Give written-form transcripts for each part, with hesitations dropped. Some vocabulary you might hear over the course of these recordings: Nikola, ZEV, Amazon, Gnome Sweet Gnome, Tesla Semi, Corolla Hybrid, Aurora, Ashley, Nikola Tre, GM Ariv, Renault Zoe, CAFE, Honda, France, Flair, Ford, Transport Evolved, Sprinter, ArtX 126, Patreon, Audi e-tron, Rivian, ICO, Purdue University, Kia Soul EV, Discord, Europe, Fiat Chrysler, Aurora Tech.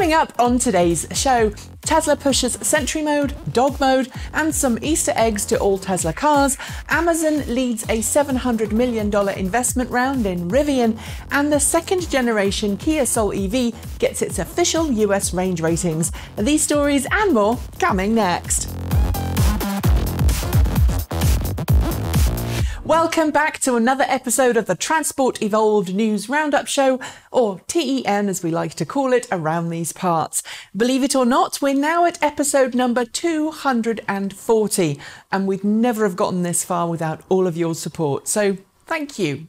Coming up on today's show, Tesla pushes Sentry Mode, Dog Mode, and some Easter eggs to all Tesla cars, Amazon leads a $700 million investment round in Rivian, and the second-generation Kia Soul EV gets its official US range ratings. These stories and more coming next. Welcome back to another episode of the Transport Evolved News Roundup Show, or TEN as we like to call it around these parts. Believe it or not, we're now at episode number 240, and we'd never have gotten this far without all of your support, so thank you.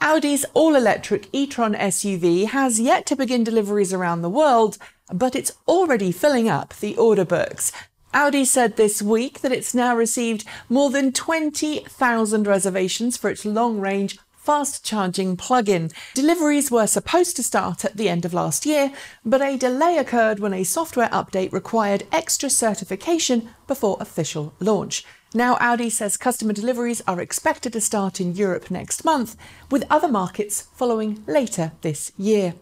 Audi's all-electric e-tron SUV has yet to begin deliveries around the world, but it's already filling up the order books. Audi said this week that it's now received more than 20,000 reservations for its long-range fast-charging plug-in. Deliveries were supposed to start at the end of last year, but a delay occurred when a software update required extra certification before official launch. Now Audi says customer deliveries are expected to start in Europe next month, with other markets following later this year.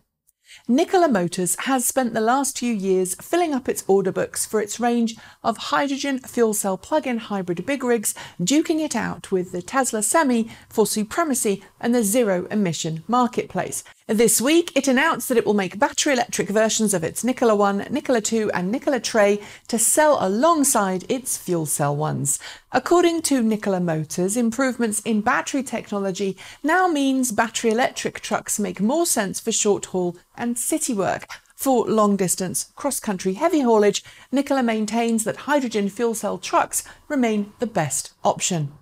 Nikola Motors has spent the last few years filling up its order books for its range of hydrogen fuel cell plug-in hybrid big rigs, duking it out with the Tesla Semi for supremacy and the zero-emission marketplace. This week, it announced that it will make battery electric versions of its Nikola 1, Nikola 2 and Nikola Tre to sell alongside its fuel cell ones. According to Nikola Motors, improvements in battery technology now means battery electric trucks make more sense for short-haul and city work. For long-distance, cross-country heavy haulage, Nikola maintains that hydrogen fuel cell trucks remain the best option.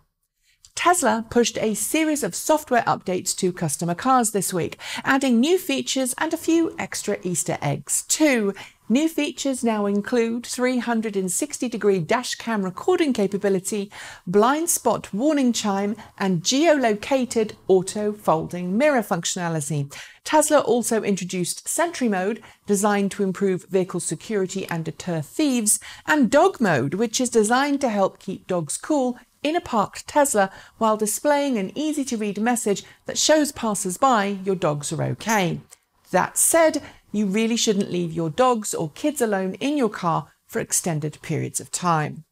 Tesla pushed a series of software updates to customer cars this week, adding new features and a few extra Easter eggs too. New features now include 360-degree dash cam recording capability, blind spot warning chime, and geolocated auto folding mirror functionality. Tesla also introduced Sentry Mode, designed to improve vehicle security and deter thieves, and Dog Mode, which is designed to help keep dogs cool in a parked Tesla while displaying an easy-to-read message that shows passers-by your dogs are okay. That said, you really shouldn't leave your dogs or kids alone in your car for extended periods of time.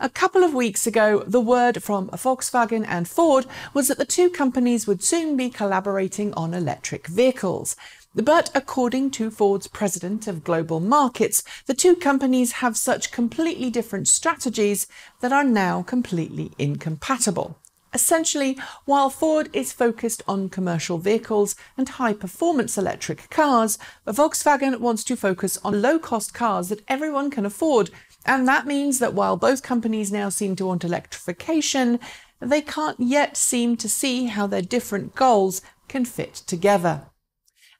A couple of weeks ago, the word from Volkswagen and Ford was that the two companies would soon be collaborating on electric vehicles. But according to Ford's president of global markets, the two companies have such completely different strategies that are now completely incompatible. Essentially, while Ford is focused on commercial vehicles and high-performance electric cars, Volkswagen wants to focus on low-cost cars that everyone can afford. And that means that while both companies now seem to want electrification, they can't yet seem to see how their different goals can fit together.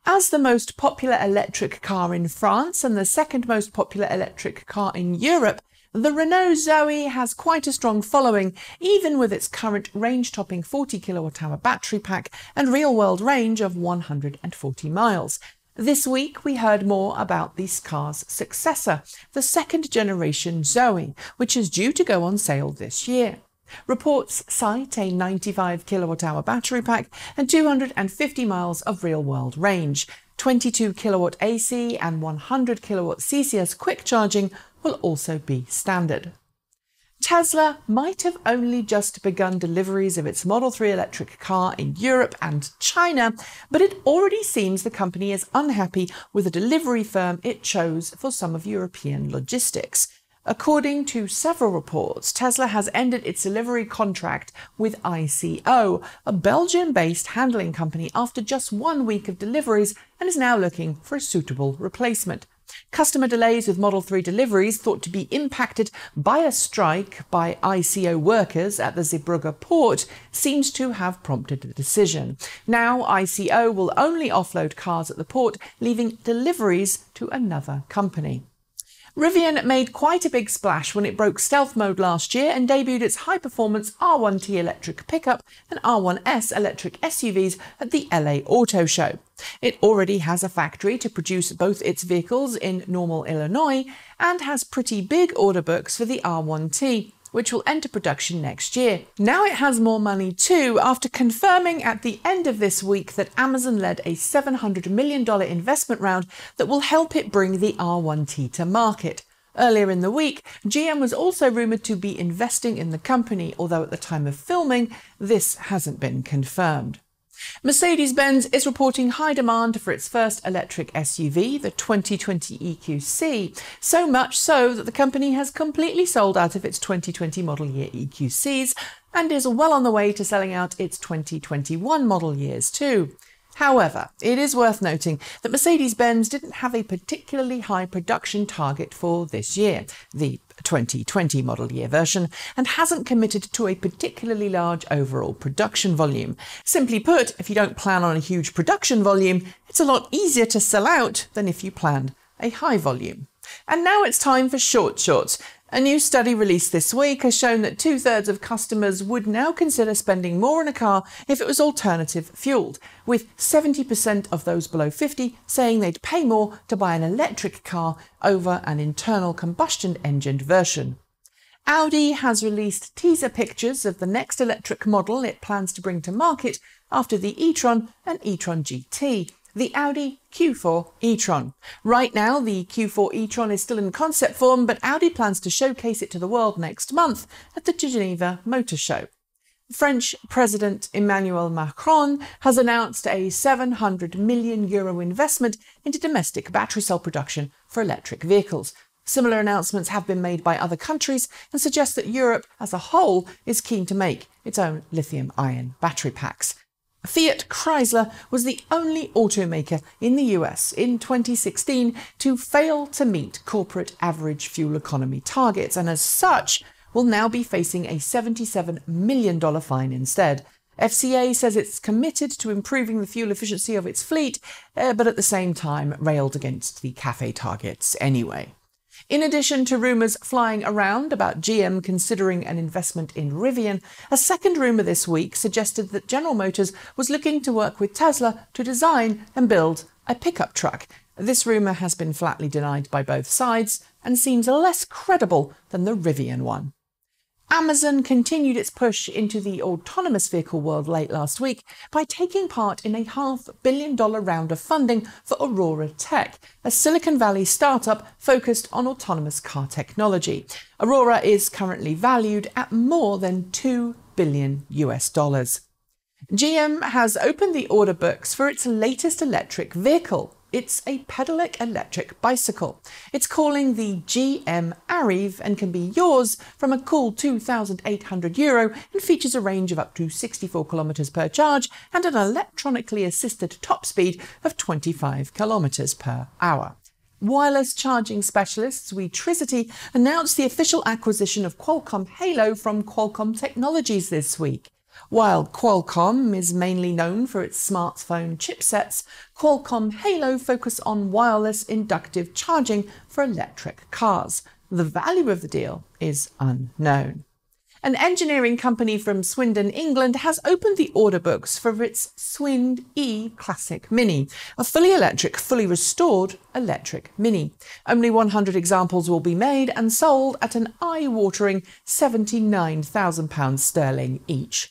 As the most popular electric car in France and the second most popular electric car in Europe, the Renault Zoe has quite a strong following, even with its current range-topping 40kWh battery pack and real-world range of 140 miles. This week, we heard more about this car's successor, the second-generation Zoe, which is due to go on sale this year. Reports cite a 95kWh battery pack and 250 miles of real-world range. 22kW AC and 100kW CCS quick charging will also be standard. Tesla might have only just begun deliveries of its Model 3 electric car in Europe and China, but it already seems the company is unhappy with the delivery firm it chose for some of European logistics. According to several reports, Tesla has ended its delivery contract with ICO, a Belgian-based handling company, after just 1 week of deliveries and is now looking for a suitable replacement. Customer delays with Model 3 deliveries thought to be impacted by a strike by ICO workers at the Zeebrugge port seems to have prompted the decision. Now ICO will only offload cars at the port, leaving deliveries to another company. Rivian made quite a big splash when it broke stealth mode last year and debuted its high-performance R1T electric pickup and R1S electric SUVs at the LA Auto Show. It already has a factory to produce both its vehicles in Normal, Illinois, and has pretty big order books for the R1T, which will enter production next year. Now it has more money too, after confirming at the end of this week that Amazon led a $700 million investment round that will help it bring the R1T to market. Earlier in the week, GM was also rumoured to be investing in the company, although at the time of filming, this hasn't been confirmed. Mercedes-Benz is reporting high demand for its first electric SUV, the 2020 EQC, so much so that the company has completely sold out of its 2020 model year EQCs and is well on the way to selling out its 2021 model years too. However, it is worth noting that Mercedes-Benz didn't have a particularly high production target for this year, the 2020 model year version, and hasn't committed to a particularly large overall production volume. Simply put, if you don't plan on a huge production volume, it's a lot easier to sell out than if you planned a high volume. And now it's time for short shorts. A new study released this week has shown that 2/3 of customers would now consider spending more on a car if it was alternative fuelled, with 70% of those below 50 saying they'd pay more to buy an electric car over an internal combustion engined version. Audi has released teaser pictures of the next electric model it plans to bring to market after the e-tron and e-tron GT. The Audi Q4 e-tron. Right now, the Q4 e-tron is still in concept form, but Audi plans to showcase it to the world next month at the Geneva Motor Show. French President Emmanuel Macron has announced a €700 million investment into domestic battery cell production for electric vehicles. Similar announcements have been made by other countries and suggest that Europe as a whole is keen to make its own lithium-ion battery packs. Fiat Chrysler was the only automaker in the US in 2016 to fail to meet corporate average fuel economy targets, and as such will now be facing a $77 million fine instead. FCA says it's committed to improving the fuel efficiency of its fleet, but at the same time railed against the CAFE targets anyway. In addition to rumours flying around about GM considering an investment in Rivian, a second rumour this week suggested that General Motors was looking to work with Tesla to design and build a pickup truck. This rumour has been flatly denied by both sides and seems less credible than the Rivian one. Amazon continued its push into the autonomous vehicle world late last week by taking part in a $500 million round of funding for Aurora Tech, a Silicon Valley startup focused on autonomous car technology. Aurora is currently valued at more than $2 billion. GM has opened the order books for its latest electric vehicle. It's a pedelec electric bicycle. It's calling the GM Ariv and can be yours from a cool €2,800 and features a range of up to 64 kilometers per charge and an electronically assisted top speed of 25 kilometers per hour. Wireless charging specialists Weetricity announced the official acquisition of Qualcomm Halo from Qualcomm Technologies this week. While Qualcomm is mainly known for its smartphone chipsets, Qualcomm Halo focus on wireless inductive charging for electric cars. The value of the deal is unknown. An engineering company from Swindon, England has opened the order books for its Swind E Classic Mini, a fully electric, fully restored electric Mini. Only 100 examples will be made and sold at an eye-watering £79,000 sterling each.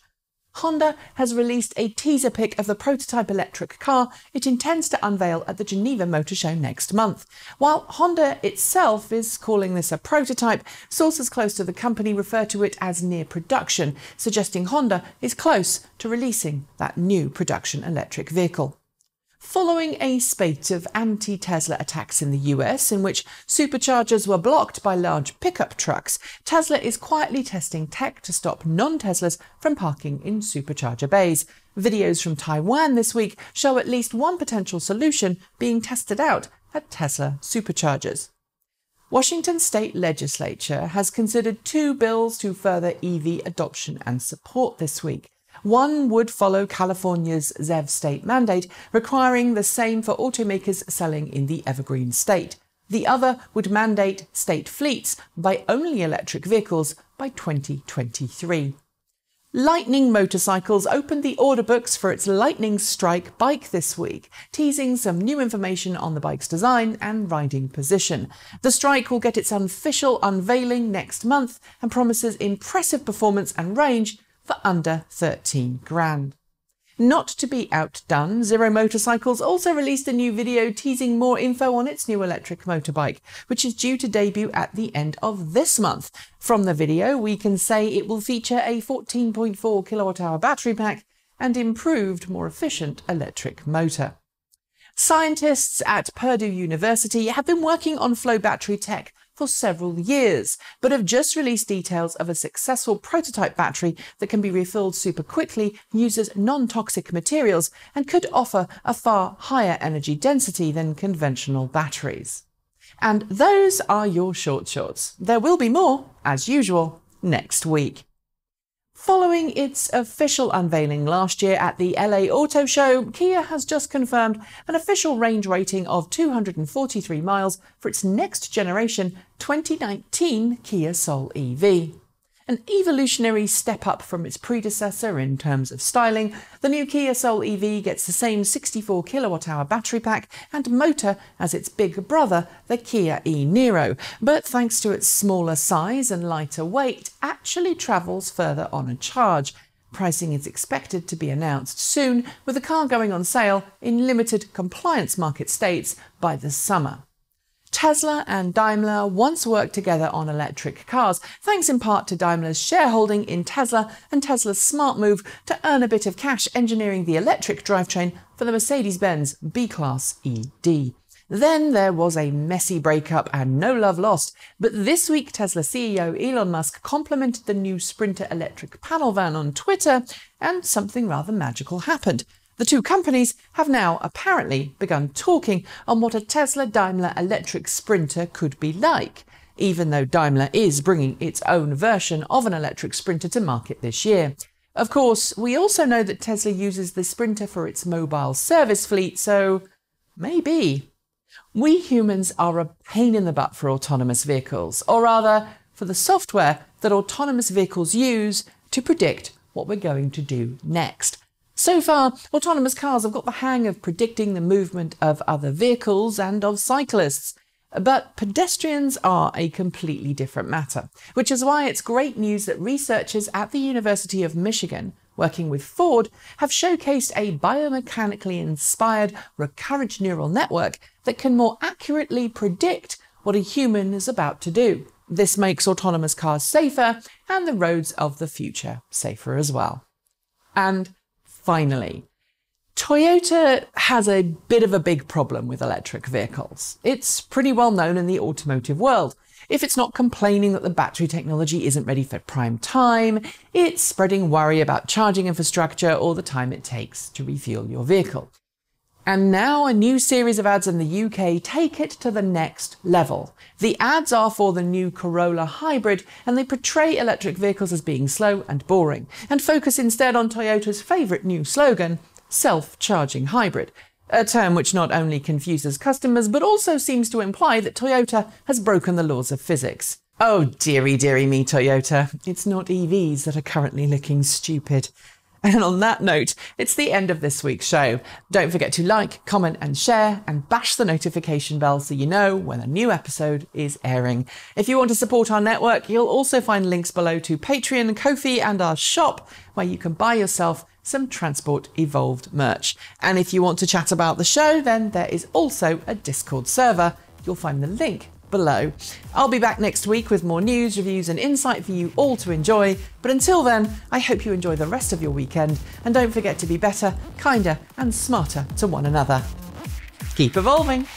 Honda has released a teaser pic of the prototype electric car it intends to unveil at the Geneva Motor Show next month. While Honda itself is calling this a prototype, sources close to the company refer to it as near production, suggesting Honda is close to releasing that new production electric vehicle. Following a spate of anti-Tesla attacks in the US, in which superchargers were blocked by large pickup trucks, Tesla is quietly testing tech to stop non-Teslas from parking in supercharger bays. Videos from Taiwan this week show at least one potential solution being tested out at Tesla superchargers. Washington state legislature has considered two bills to further EV adoption and support this week. One would follow California's ZEV state mandate, requiring the same for automakers selling in the evergreen state. The other would mandate state fleets buy only electric vehicles by 2023. Lightning Motorcycles opened the order books for its Lightning Strike bike this week, teasing some new information on the bike's design and riding position. The Strike will get its official unveiling next month and promises impressive performance and range for under 13 grand. Not to be outdone, Zero Motorcycles also released a new video teasing more info on its new electric motorbike, which is due to debut at the end of this month. From the video, we can say it will feature a 14.4 kilowatt-hour battery pack and improved, more efficient electric motor. Scientists at Purdue University have been working on flow battery tech for several years, but have just released details of a successful prototype battery that can be refilled super quickly, uses non-toxic materials, and could offer a far higher energy density than conventional batteries. And those are your shorts. There will be more, as usual, next week. Following its official unveiling last year at the LA Auto Show, Kia has just confirmed an official range rating of 243 miles for its next generation 2019 Kia Soul EV. An evolutionary step up from its predecessor in terms of styling, the new Kia Soul EV gets the same 64 kilowatt-hour battery pack and motor as its big brother, the Kia e-Niro, but thanks to its smaller size and lighter weight, actually travels further on a charge. Pricing is expected to be announced soon, with the car going on sale in limited compliance market states by the summer. Tesla and Daimler once worked together on electric cars, thanks in part to Daimler's shareholding in Tesla and Tesla's smart move to earn a bit of cash engineering the electric drivetrain for the Mercedes-Benz B-Class ED. Then there was a messy breakup and no love lost, but this week Tesla CEO Elon Musk complimented the new Sprinter electric panel van on Twitter, and something rather magical happened. The two companies have now apparently begun talking on what a Tesla Daimler electric Sprinter could be like, even though Daimler is bringing its own version of an electric Sprinter to market this year. Of course, we also know that Tesla uses the Sprinter for its mobile service fleet, so maybe. We humans are a pain in the butt for autonomous vehicles, or rather for the software that autonomous vehicles use to predict what we're going to do next. So far, autonomous cars have got the hang of predicting the movement of other vehicles and of cyclists. But pedestrians are a completely different matter, which is why it's great news that researchers at the University of Michigan, working with Ford, have showcased a biomechanically inspired recurrent neural network that can more accurately predict what a human is about to do. This makes autonomous cars safer and the roads of the future safer as well. And finally, Toyota has a bit of a big problem with electric vehicles. It's pretty well known in the automotive world. If it's not complaining that the battery technology isn't ready for prime time, it's spreading worry about charging infrastructure or the time it takes to refuel your vehicle. And now a new series of ads in the UK take it to the next level. The ads are for the new Corolla Hybrid, and they portray electric vehicles as being slow and boring, and focus instead on Toyota's favourite new slogan, self-charging hybrid, a term which not only confuses customers, but also seems to imply that Toyota has broken the laws of physics. Oh dearie, dearie me, Toyota. It's not EVs that are currently looking stupid. And on that note, it's the end of this week's show. Don't forget to like, comment and share, and bash the notification bell so you know when a new episode is airing. If you want to support our network, you'll also find links below to Patreon, Ko-fi and our shop, where you can buy yourself some Transport Evolved merch. And if you want to chat about the show, then there is also a Discord server. You'll find the link below. I'll be back next week with more news, reviews and insight for you all to enjoy, but until then I hope you enjoy the rest of your weekend, and don't forget to be better, kinder and smarter to one another. Keep evolving!